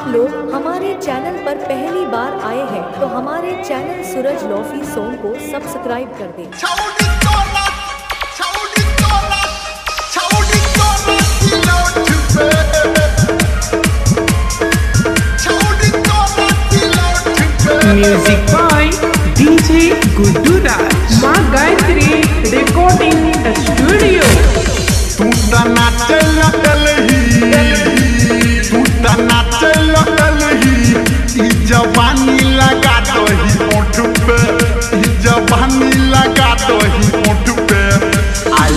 आप लोग हमारे चैनल पर पहली बार आए हैं तो हमारे चैनल सूरज लॉफी सॉन्ग को सब्सक्राइब कर दें। म्यूजिक बाय डीजे गुड्डू मां गायत्री रिकॉर्डिंग स्टूडियो। टूटा नाचल लकल ही, टूटा नाचल लकल ही, जवानी लगा दो ही होंठ पे, जवानी लगा दो ही होंठ पे। आई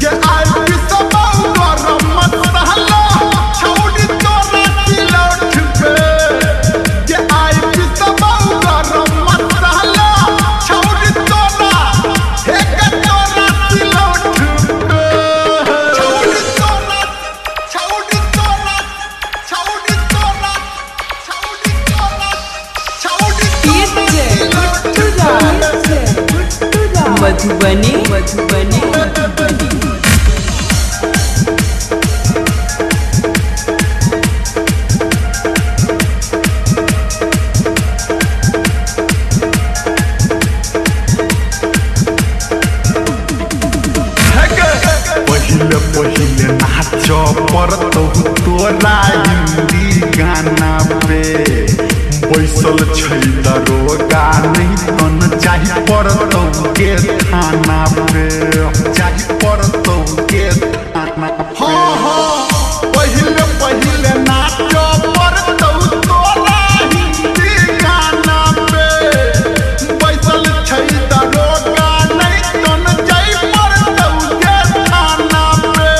के आई सब बहु गरम मसाला छौड़ी तोरा सिलौट पे के आई सब बहु गरम मसाला छौड़ी तोरा एक तोरा सिलौट पे छौड़ी तोरा छौड़ी तोरा छौड़ी तोरा छौड़ी तोरा छौड़ी तोरा मधुबनी मधुबनी मधुबनी पहिले पहिले नाच परत तोरा हिंदी गाना पे बैसल छै दरोगा नहीं तन चाही पड़तौ के थाना पे, चाही पड़तौ के थाना पे। हाँ हाँ पहिले पहिले नाचो पड़तौ तोरा हिंदी गाना पे बैसल छै दरोगा नहीं तन चाही पड़तौ के थाना पे,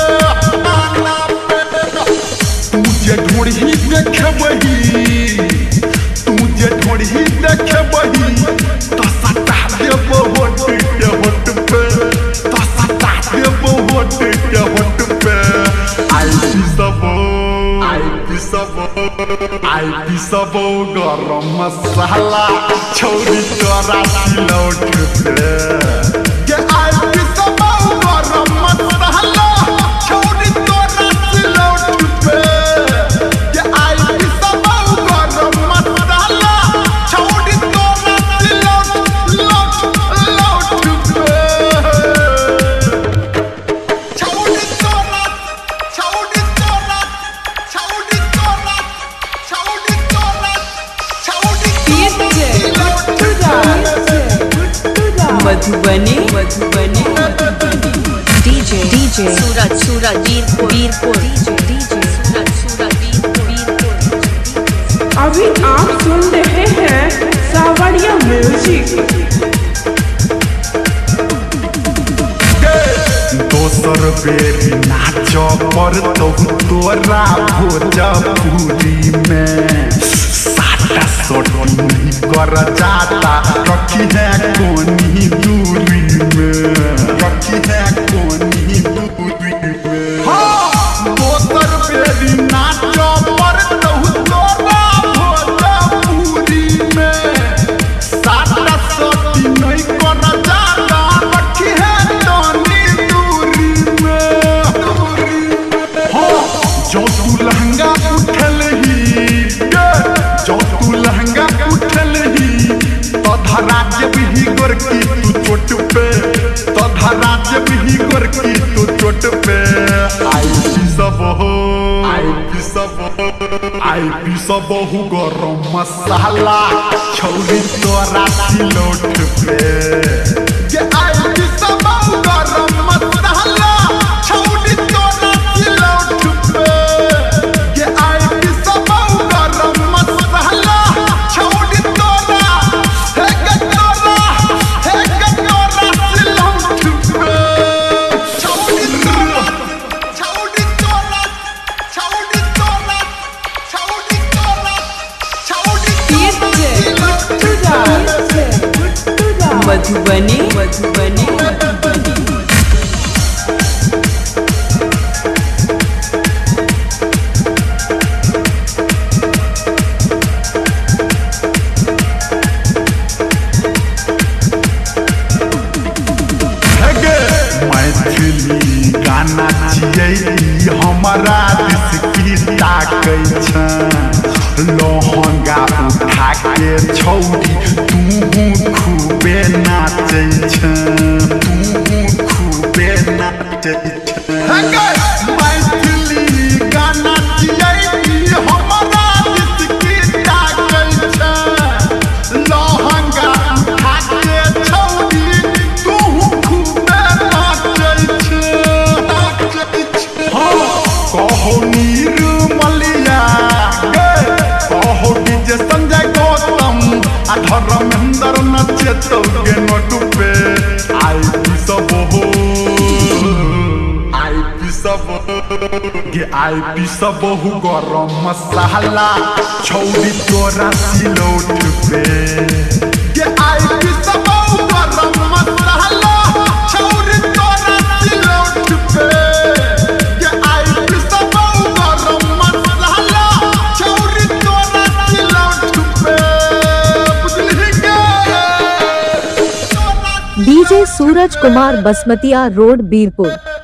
थाना पे। तू जे ढोढ़ी देखबही, तुझे ढोढ़ी देखबही तो सटा देबो होट के होट पे। आई सब गरम मसाला छौड़ी तोरा सिलौट पे के आई सब गरम मसाला छौड़ी तोरा सिलौट पे के आई सब गरम मसाला छौड़ी तोरा सिलौट लौट लौट पे छौड़ी तोरा छौड़ी तोरा छौड़ी तोरा छौड़ी Madhubani Madhubani DJ DJ Suraj Suraj Birpur DJ Suraj Suraj Birpur. अभी आप सुन रहे हैं सावरिया म्यूजिक। दोसर बेर नाच पड़तौ तोरा भोजपुरी में साटा सोटी नहीं कर जाता रखी है कोनी दूरी में, रखी है कोनी दूरी में। हाँ दोसर बेर नाच पड़तौ तोरा भोजपुरी में साटा सोटी नहीं कर जाता रखी है कोनी सब बहु गरम मसाला छौड़ी तोरा सिलौट पे के आई सब बहु गरम मसाला छौड़ी तोरा सिलौट पे के आई सब बहु गरम मसाला छौड़ी तोरा एक तोरा सिलौट पे छौड़ी तोरा छौड़ी तोरा छौड़ी मधुबनी मधुबनी मधुबनी जिये हमारा दिसकिता कैछन लहंगा उठा के छौरी तू खूबे नाचै छन तू खूबे नाचै छन धर्मेंद्र नचे तो के नटुपे आई पी सब बहु गरम मसाला छौरी तोरा सिलौट पे के आई पी सब बहु गरम मसाला छौरी तोरा सिलौट पे के आई पी सब बहु गरम मसाला छौरी तोरा सिलौट पे। डीजे सूरज कुमार बसमतिया रोड बीरपुर।